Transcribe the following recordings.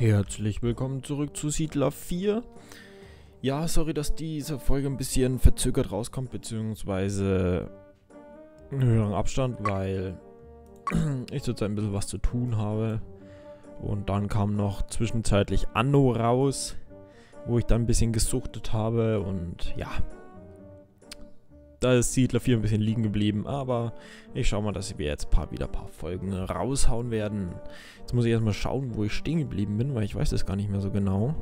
Herzlich willkommen zurück zu Siedler 4. Ja, sorry, dass diese Folge ein bisschen verzögert rauskommt, beziehungsweise einen höheren Abstand, weil ich zurzeit ein bisschen was zu tun habe. Und dann kam noch zwischenzeitlich Anno raus, wo ich dann ein bisschen gesuchtet habe und ja, da ist Siedler 4 ein bisschen liegen geblieben, aber ich schaue mal, dass wir jetzt wieder ein paar Folgen raushauen werden. Jetzt muss ich erstmal schauen, wo ich stehen geblieben bin, weil ich weiß das gar nicht mehr so genau.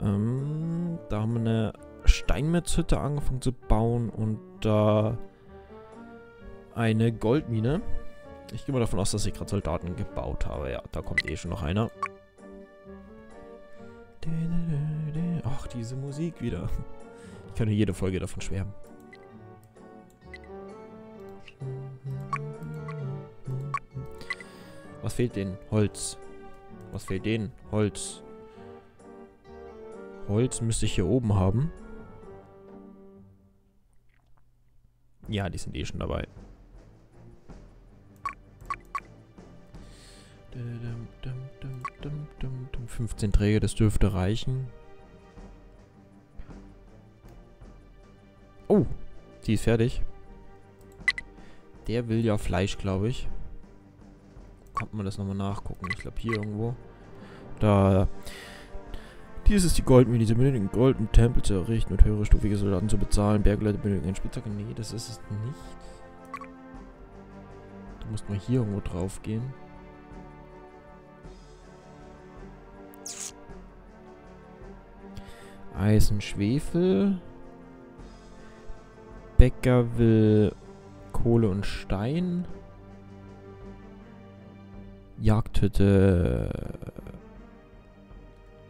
Da haben wir eine Steinmetzhütte angefangen zu bauen und da eine Goldmine. Ich gehe mal davon aus, dass ich gerade Soldaten gebaut habe. Ja, da kommt eh schon noch einer. Ach, diese Musik wieder. Ich könnte jede Folge davon schwärmen. Was fehlt denen? Holz. Was fehlt denen? Holz. Holz müsste ich hier oben haben. Ja, die sind eh schon dabei. Dum, dum, dum, dum, dum, dum. 15 Träger, das dürfte reichen. Oh, die ist fertig. Der will ja Fleisch, glaube ich. Kann man das nochmal nachgucken? Ich glaube hier irgendwo. Da. Dies ist die Goldmine. Diese benötigen Gold, um Tempel zu errichten und höherstufige Soldaten zu bezahlen. Bergleute benötigen einen Spitzhacke. Nee, das ist es nicht. Da muss man hier irgendwo drauf gehen. Eisen, Schwefel. Bäcker will Kohle und Stein. Jagdhütte.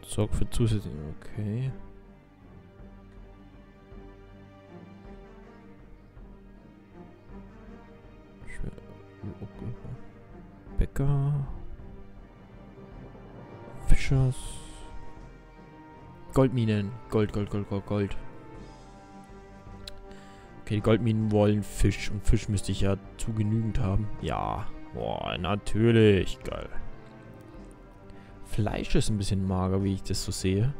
Sorg für zusätzliche. Okay. Bäcker. Fischers. Goldminen. Gold. Okay, die Goldminen wollen Fisch. Und Fisch müsste ich ja zu genügend haben. Ja. Boah, natürlich. Geil. Fleisch ist ein bisschen mager, wie ich das so sehe.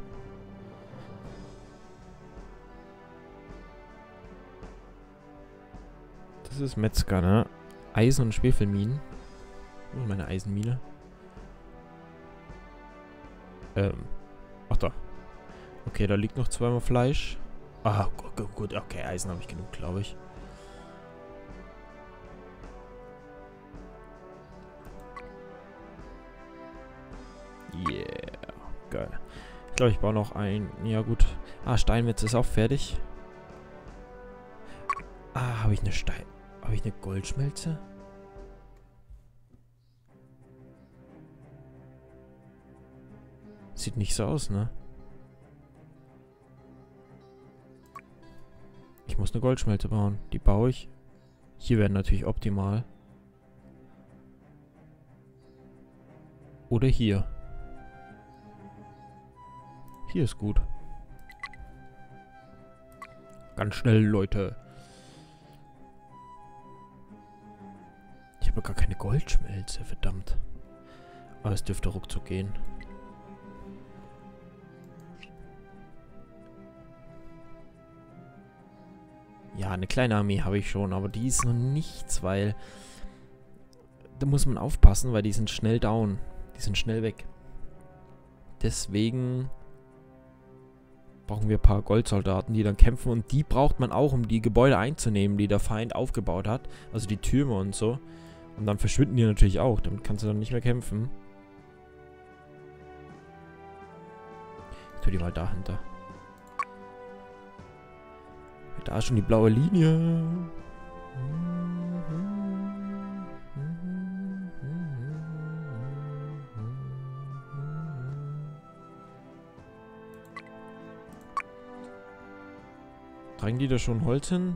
Das ist Metzger, ne? Eisen- und Schwefelminen. Das ist meine Eisenmine. Ach da. Okay, da liegt noch zweimal Fleisch. Ah, gut. Okay, Eisen habe ich genug, glaube ich. Yeah. Geil. Ich glaube, ich baue noch ein... Ja, gut. Ah, Steinmetz ist auch fertig. Ah, habe ich eine Habe ich eine Goldschmelze? Sieht nicht so aus, ne? Ich muss eine Goldschmelze bauen. Die baue ich. Hier wäre natürlich optimal. Oder hier. Hier ist gut. Ganz schnell, Leute. Ich habe gar keine Goldschmelze, verdammt. Aber es dürfte ruckzuck gehen. Ja, eine kleine Armee habe ich schon, aber die ist noch nichts, weil... Da muss man aufpassen, weil die sind schnell down. Die sind schnell weg. Deswegen... brauchen wir ein paar Goldsoldaten, die dann kämpfen. Und die braucht man auch, um die Gebäude einzunehmen, die der Feind aufgebaut hat. Also die Türme und so. Und dann verschwinden die natürlich auch. Damit kannst du dann nicht mehr kämpfen. Ich tue die mal dahinter. Da ist schon die blaue Linie. Tragen die da schon Holz hin?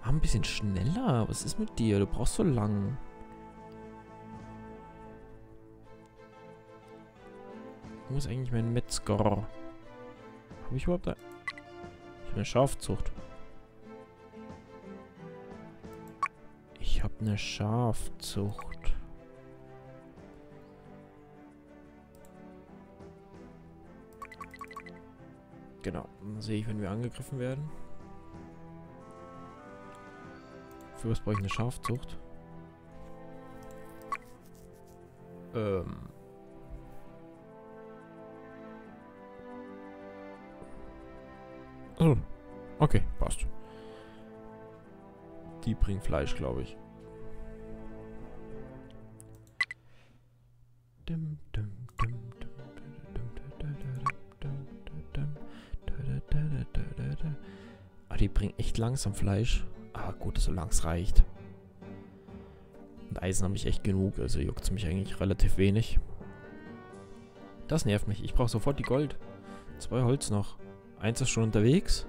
Mach ein bisschen schneller. Was ist mit dir? Du brauchst so lang. Wo ist eigentlich mein Metzger? Habe ich überhaupt da? Ich habe eine Schafzucht. Ich habe eine Schafzucht. Genau. Dann sehe ich, wenn wir angegriffen werden. Für was brauche ich eine Schafzucht? Also, okay, passt. Die bringen Fleisch, glaube ich. Ah, die bringen echt langsam Fleisch. Ah, gut, solange es reicht. Und Eisen habe ich echt genug, also juckt es mich eigentlich relativ wenig. Das nervt mich. Ich brauche sofort die Gold. 2 Holz noch. 1 ist schon unterwegs.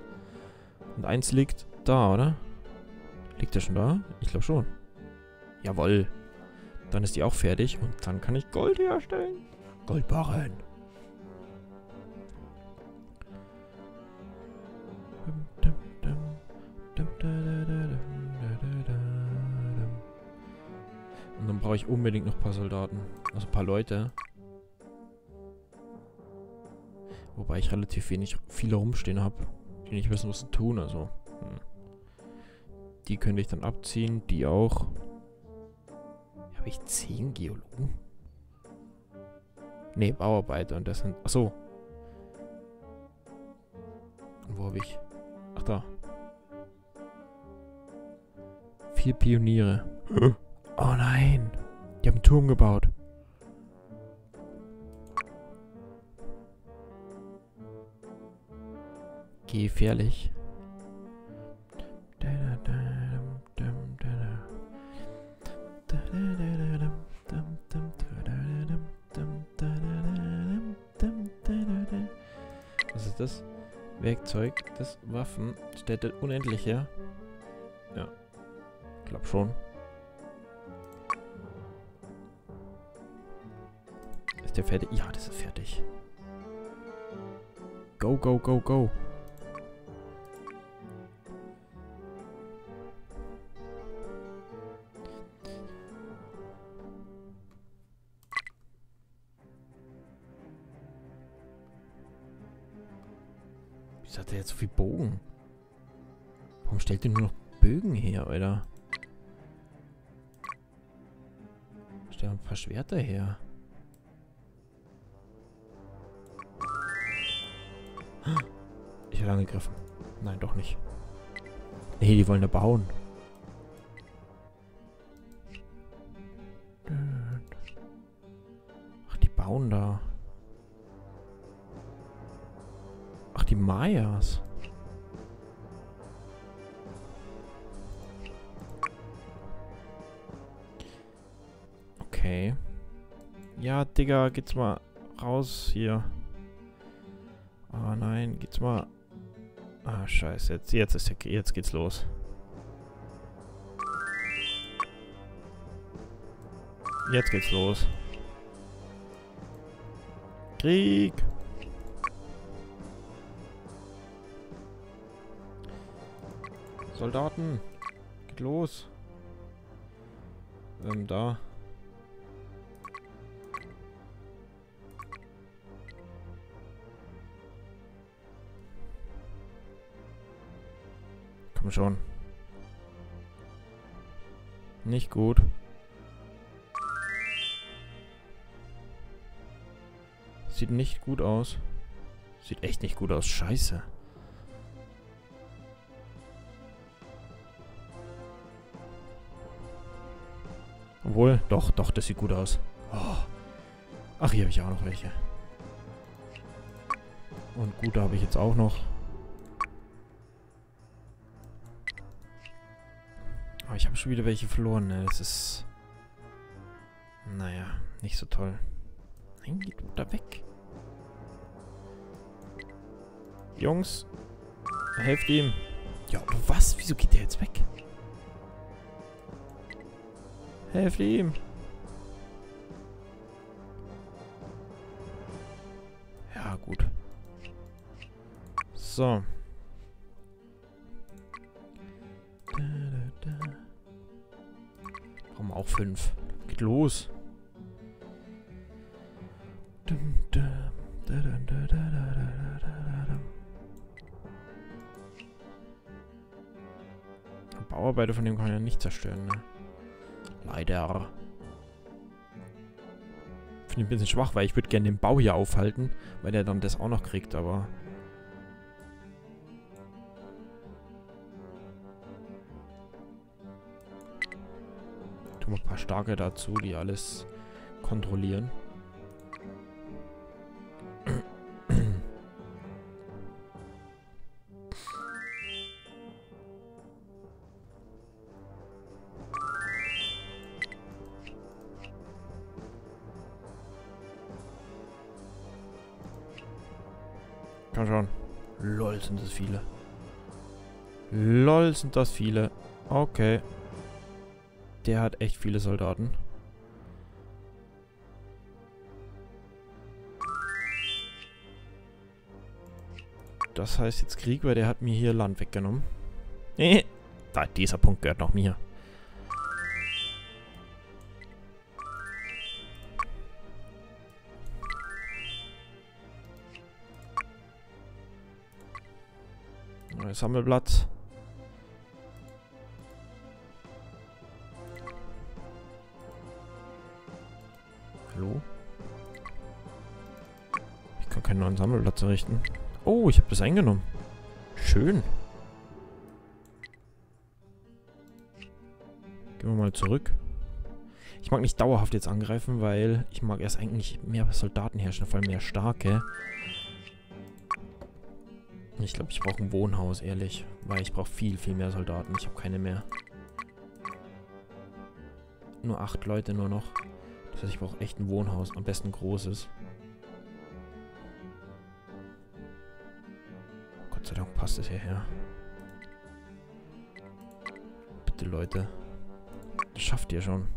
Und 1 liegt da, oder? Liegt der schon da? Ich glaube schon. Jawohl. Dann ist die auch fertig und dann kann ich Gold herstellen. Goldbarren. Und dann brauche ich unbedingt noch ein paar Soldaten. Also ein paar Leute. Wobei ich relativ wenig viele rumstehen habe, die nicht wissen, was sie tun. Also. Die könnte ich dann abziehen. Die auch. Habe ich 10 Geologen? Ne, Bauarbeiter. Und das sind... Achso. Und wo habe ich... Ach, da. 4 Pioniere. Oh nein. Die haben einen Turm gebaut. Gefährlich. Was ist das? Werkzeug, das Waffen, Städte unendlich, ja? Ja. Glaub schon. Ist der fertig? Ja, das ist fertig. Go, go, go, go. Wieso hat er jetzt so viel Bogen? Warum stellt er nur noch Bögen her, Alter? Stell mal ein paar Schwerter her. Ich werde angegriffen. Nein, doch nicht. Nee, die wollen da bauen. Ach, die bauen da. Ach, die Mayas. Okay. Ja, Digga, geht's mal raus hier. Ah, oh, nein, geht's mal... Ah, scheiße, jetzt geht's los. Jetzt geht's los. Krieg! Soldaten! Geht los! Da. Komm schon. Nicht gut. Sieht nicht gut aus. Sieht echt nicht gut aus. Scheiße. Obwohl, doch, das sieht gut aus. Oh. Ach, hier habe ich auch noch welche. Und gute habe ich jetzt auch noch. Aber ich habe schon wieder welche verloren, ne? Das ist... Naja, nicht so toll. Nein, geht da weg. Jungs, helft ihm. Ja, aber was? Wieso geht der jetzt weg? Helft ihm! Ja, gut. So. Brauchen wir auch 5. Geht los! Bauarbeiter von dem kann ich ja nicht zerstören, ne? Leider. Finde ich ein bisschen schwach, weil ich würde gerne den Bau hier aufhalten, weil der dann das auch noch kriegt, aber... Tun wir ein paar Starke dazu, die alles kontrollieren. Komm schon. Lol, sind das viele. Lol, sind das viele. Okay. Der hat echt viele Soldaten. Das heißt jetzt Krieg, weil der hat mir hier Land weggenommen. Nee. Da, dieser Punkt gehört noch mir. Sammelblatt. Hallo? Ich kann keinen neuen Sammelblatt errichten. Oh, ich habe das eingenommen. Schön. Gehen wir mal zurück. Ich mag nicht dauerhaft jetzt angreifen, weil ich mag erst eigentlich mehr Soldaten herrschen, vor allem mehr Starke. Ich glaube, ich brauche ein Wohnhaus, ehrlich. Weil ich brauche viel, viel mehr Soldaten. Ich habe keine mehr. Nur 8 Leute nur noch. Das heißt, ich brauche echt ein Wohnhaus. Am besten ein großes. Gott sei Dank passt es hierher. Bitte, Leute. Das schafft ihr schon.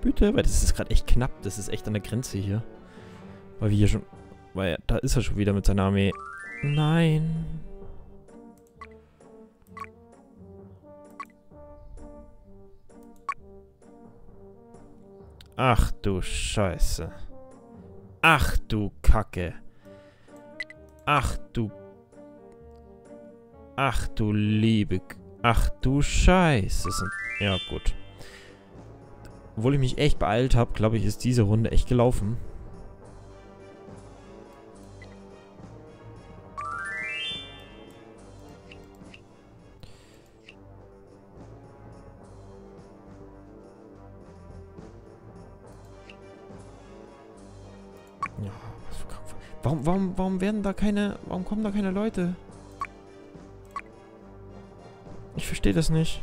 Bitte, weil das ist gerade echt knapp. Das ist echt an der Grenze hier. Weil wir hier schon... Weil da ist er schon wieder mit seiner Armee. Nein. Ach du Scheiße. Ach du Kacke. Ach du... Ach du liebe... Ach du Scheiße. Ja, gut. Obwohl ich mich echt beeilt habe, glaube ich, ist diese Runde echt gelaufen. Ja, was für Kampf. Warum werden da keine... Warum kommen da keine Leute? Ich verstehe das nicht.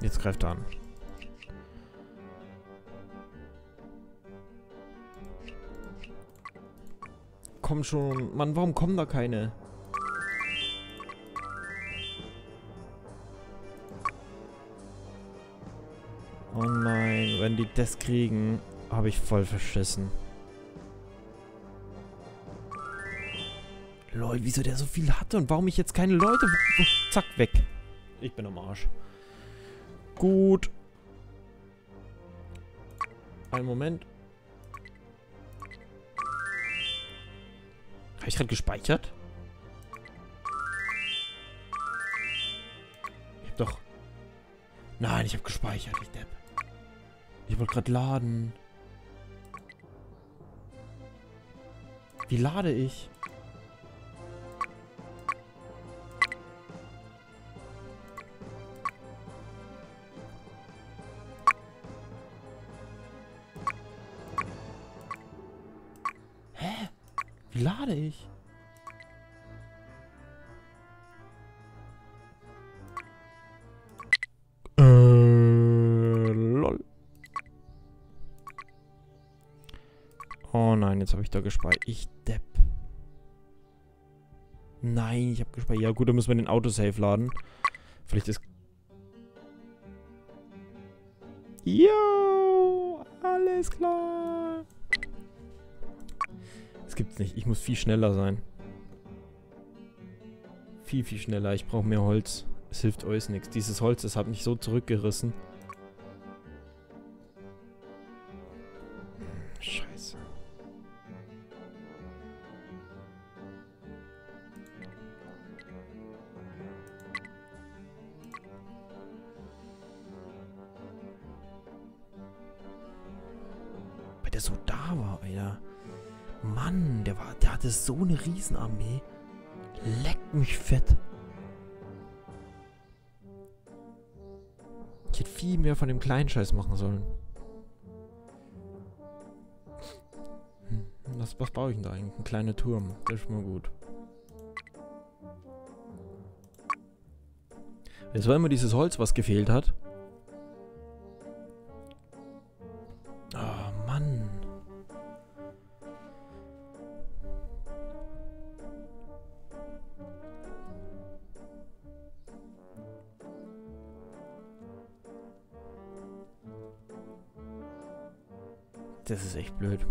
Jetzt greift er an. Komm schon. Mann, warum kommen da keine? Oh nein, wenn die das kriegen, habe ich voll verschissen. Lol, wieso der so viel hatte und warum ich jetzt keine Leute... Zack, weg. Ich bin am Arsch. Gut. Einen Moment. Habe ich gerade gespeichert? Ich hab doch... Nein, ich habe gespeichert, ich Depp. Ich wollte gerade laden. Wie lade ich? Wie lade ich? Lol. Oh nein, jetzt habe ich da gespeichert. Ich Depp. Nein, ich habe gespeichert. Ja gut, dann müssen wir den Autosave laden. Vielleicht ist... Jo, alles klar. Das gibt's nicht. Ich muss viel schneller sein. Viel, viel schneller. Ich brauche mehr Holz. Es hilft euch nichts. Dieses Holz, das hat mich so zurückgerissen. Scheiße. Weil der so da war, Alter. Mann, der hatte so eine Riesenarmee. Leck mich fett. Ich hätte viel mehr von dem kleinen Scheiß machen sollen. Was baue ich denn da eigentlich? Ein kleiner Turm. Das ist schon mal gut. Es war immer dieses Holz, was gefehlt hat. Oh, Mann. Das ist echt blöd.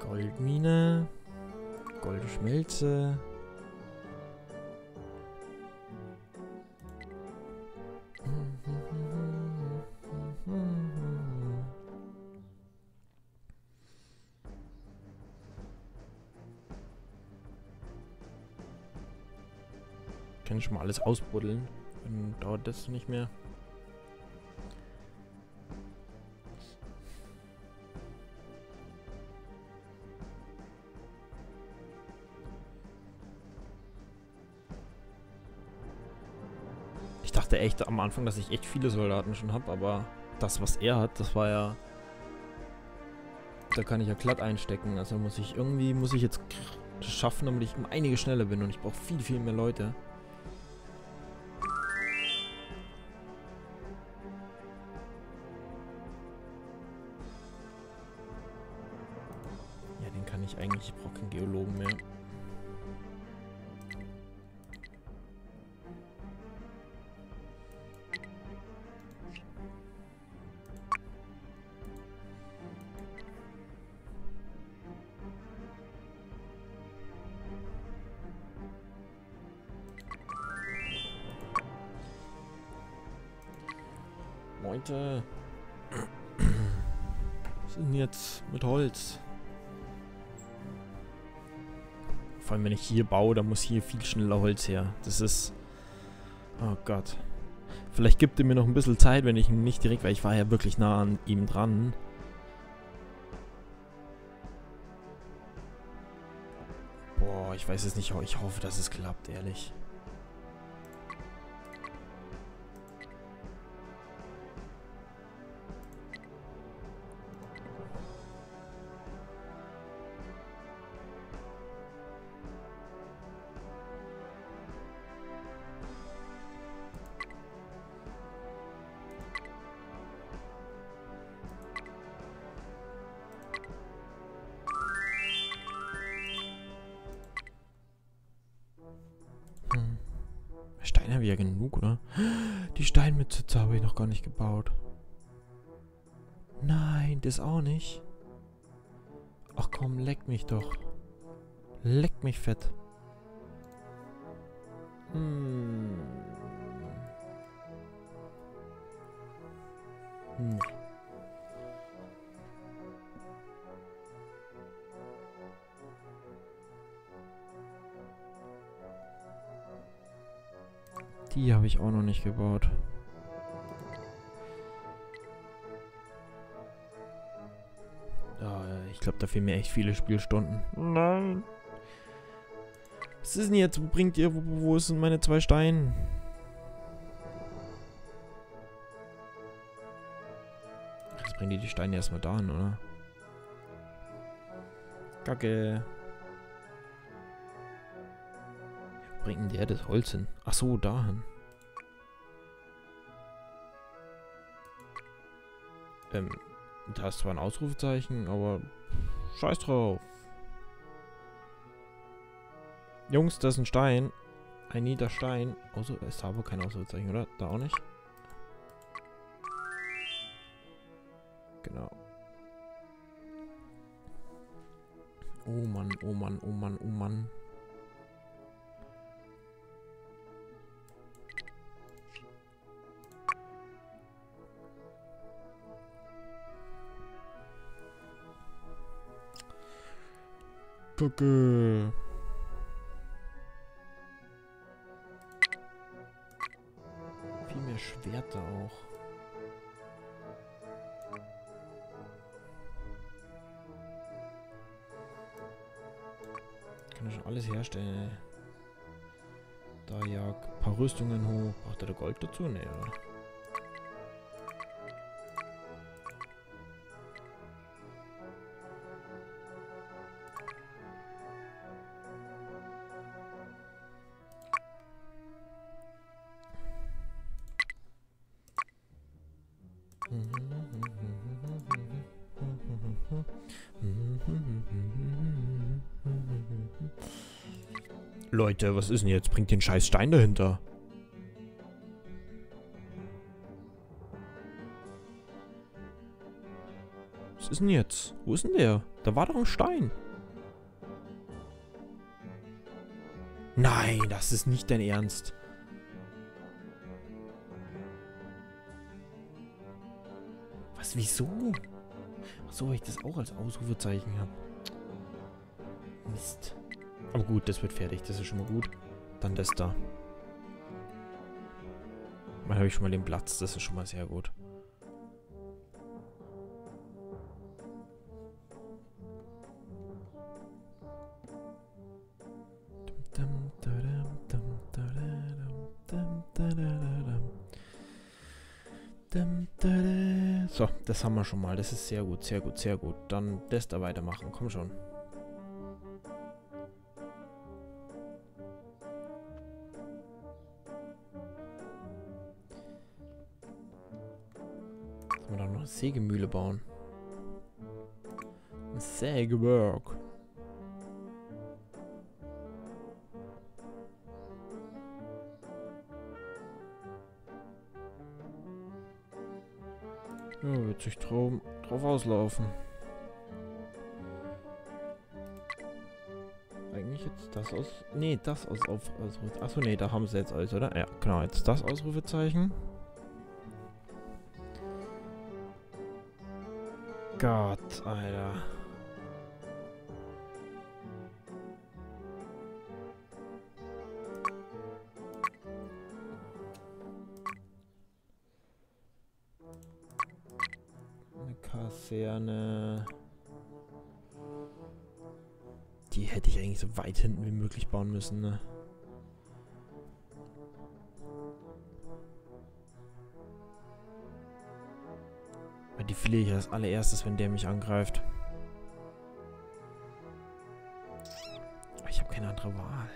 Goldmine, Goldschmelze. Kann ich schon mal alles ausbuddeln, dann dauert das nicht mehr. Ich dachte echt am Anfang, dass ich echt viele Soldaten schon habe, aber das, was er hat, das war ja... Da kann ich ja glatt einstecken, also muss ich jetzt das schaffen, damit ich um einige schneller bin und ich brauche viel, viel mehr Leute. Ja, den kann ich eigentlich, ich brauche keinen Geologen mehr. Leute, was ist denn jetzt mit Holz? Vor allem, wenn ich hier baue, dann muss hier viel schneller Holz her. Das ist... Oh Gott. Vielleicht gibt er mir noch ein bisschen Zeit, wenn ich ihn nicht direkt... Weil ich war ja wirklich nah an ihm dran. Boah, ich weiß es nicht. Ich hoffe, dass es klappt, ehrlich. Stein habe ich ja genug, oder? Die Steinmütze habe ich noch gar nicht gebaut. Nein, das auch nicht. Ach komm, leck mich doch. Leck mich fett. Hm. Hm. Die habe ich auch noch nicht gebaut. Ich glaube, da fehlen mir echt viele Spielstunden. Nein. Was ist denn jetzt? Wo bringt ihr? Wo sind meine 2 Steine? Jetzt bringen die Steine erstmal da hin, oder? Kacke. bringt denn der das Holz hin? Ach so, dahin. Da ist zwar ein Ausrufezeichen, aber scheiß drauf. Jungs, das ist ein Stein. Ein Niederstein. Also, es habe kein Ausrufezeichen, oder? Da auch nicht. Genau. Oh Mann, oh Mann, oh Mann, oh Mann. Kacke. Viel mehr Schwerter auch. Kann ich schon alles herstellen. Da ja, ein paar Rüstungen hoch. Braucht er da Gold dazu? Nee, oder? Leute, was ist denn jetzt? Bringt den scheiß Stein dahinter. Was ist denn jetzt? Wo ist denn der? Da war doch ein Stein. Nein, das ist nicht dein Ernst. Was, wieso? Achso, weil ich das auch als Ausrufezeichen habe. Mist. Aber gut, das wird fertig. Das ist schon mal gut. Dann das da. Dann habe ich schon mal den Platz. Das ist schon mal sehr gut. So, das haben wir schon mal. Das ist sehr gut, sehr gut, sehr gut. Dann das da weitermachen. Komm schon. Sägemühle bauen. Sägewerk. Ja, wird sich drauf auslaufen. Eigentlich jetzt das aus... Nee, das aus... Achso, nee, da haben sie jetzt alles, oder? Ja, genau, jetzt das Ausrufezeichen. Gott, Alter. Eine Kaserne. Die hätte ich eigentlich so weit hinten wie möglich bauen müssen, ne? Die fliege ich als allererstes, wenn der mich angreift. Aber ich habe keine andere Wahl.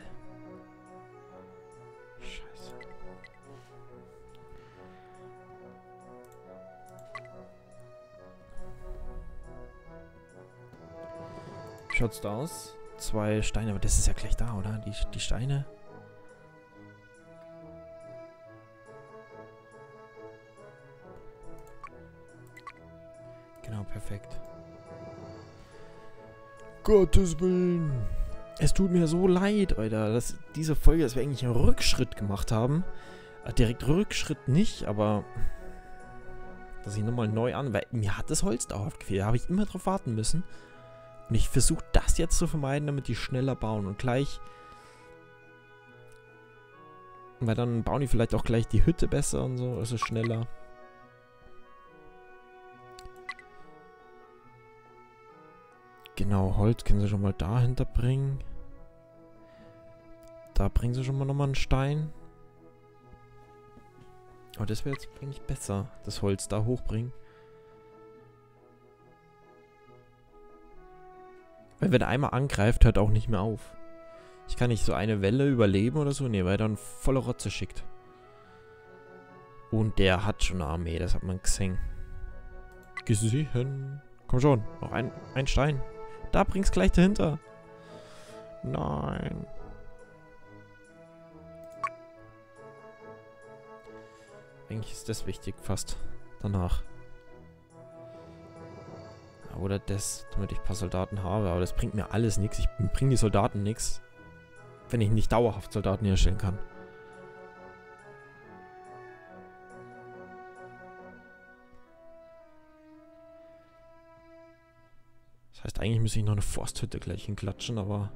Scheiße. Schaut's da aus? 2 Steine, aber das ist ja gleich da, oder? Die Steine. Perfekt. Gottes Willen. Es tut mir so leid, Alter, dass diese Folge, dass wir eigentlich einen Rückschritt gemacht haben. Direkt Rückschritt nicht, aber dass ich nochmal neu an... Weil mir hat das Holz dauerhaft gefehlt. Da habe ich immer drauf warten müssen. Und ich versuche das jetzt zu vermeiden, damit die schneller bauen. Und gleich... Weil dann bauen die vielleicht auch gleich die Hütte besser und so. Also schneller. Genau, Holz können sie schon mal dahinter bringen. Da bringen sie schon mal nochmal einen Stein. Aber das wäre jetzt eigentlich besser, das Holz da hochbringen. Weil wenn er einmal angreift, hört auch nicht mehr auf. Ich kann nicht so eine Welle überleben oder so. Ne, weil er dann volle Rotze schickt. Und der hat schon eine Armee. Das hat man gesehen. Gesehen. Komm schon. Noch ein Stein. Da bringst gleich dahinter. Nein. Eigentlich ist das wichtig fast. Danach. Oder das, damit ich ein paar Soldaten habe. Aber das bringt mir alles nichts. Ich bringe die Soldaten nichts, wenn ich nicht dauerhaft Soldaten herstellen kann. Das heißt, eigentlich müsste ich noch eine Forsthütte gleich hinklatschen, aber...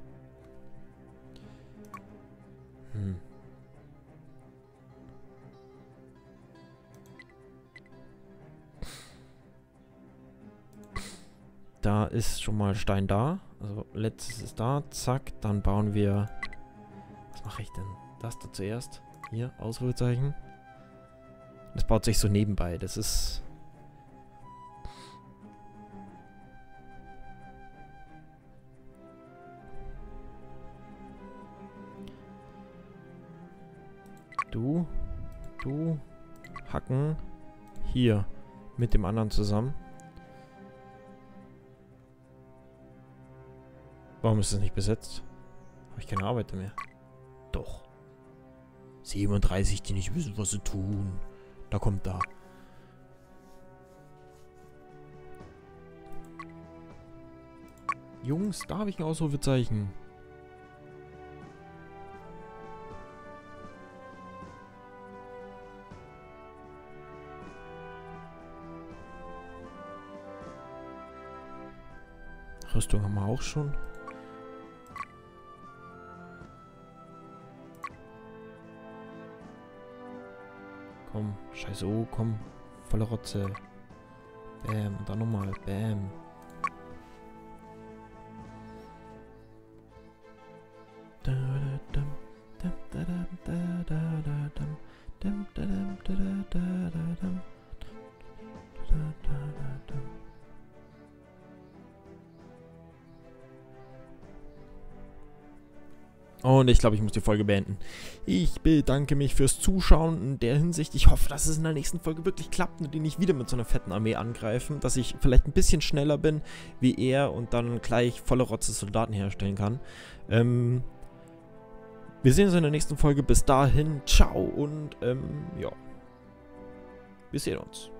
Da ist schon mal Stein da. Also letztes ist da. Zack. Dann bauen wir... Was mache ich denn? Das da zuerst. Hier. Ausrufezeichen. Das baut sich so nebenbei. Das ist... Du. Du. Hacken. Hier. Mit dem anderen zusammen. Warum ist es nicht besetzt? Habe ich keine Arbeiter mehr. Doch. 37, die nicht wissen, was sie tun. Da kommt da. Jungs, da habe ich ein Ausrufezeichen. Rüstung haben wir auch schon. Komm, scheiße, oh, komm. Volle Rotze. Bäm, und dann nochmal. Bäm. Und ich glaube, ich muss die Folge beenden. Ich bedanke mich fürs Zuschauen in der Hinsicht. Ich hoffe, dass es in der nächsten Folge wirklich klappt und die nicht wieder mit so einer fetten Armee angreifen. Dass ich vielleicht ein bisschen schneller bin wie er und dann gleich volle Rotze Soldaten herstellen kann. Wir sehen uns in der nächsten Folge. Bis dahin. Ciao und ja. Wir sehen uns.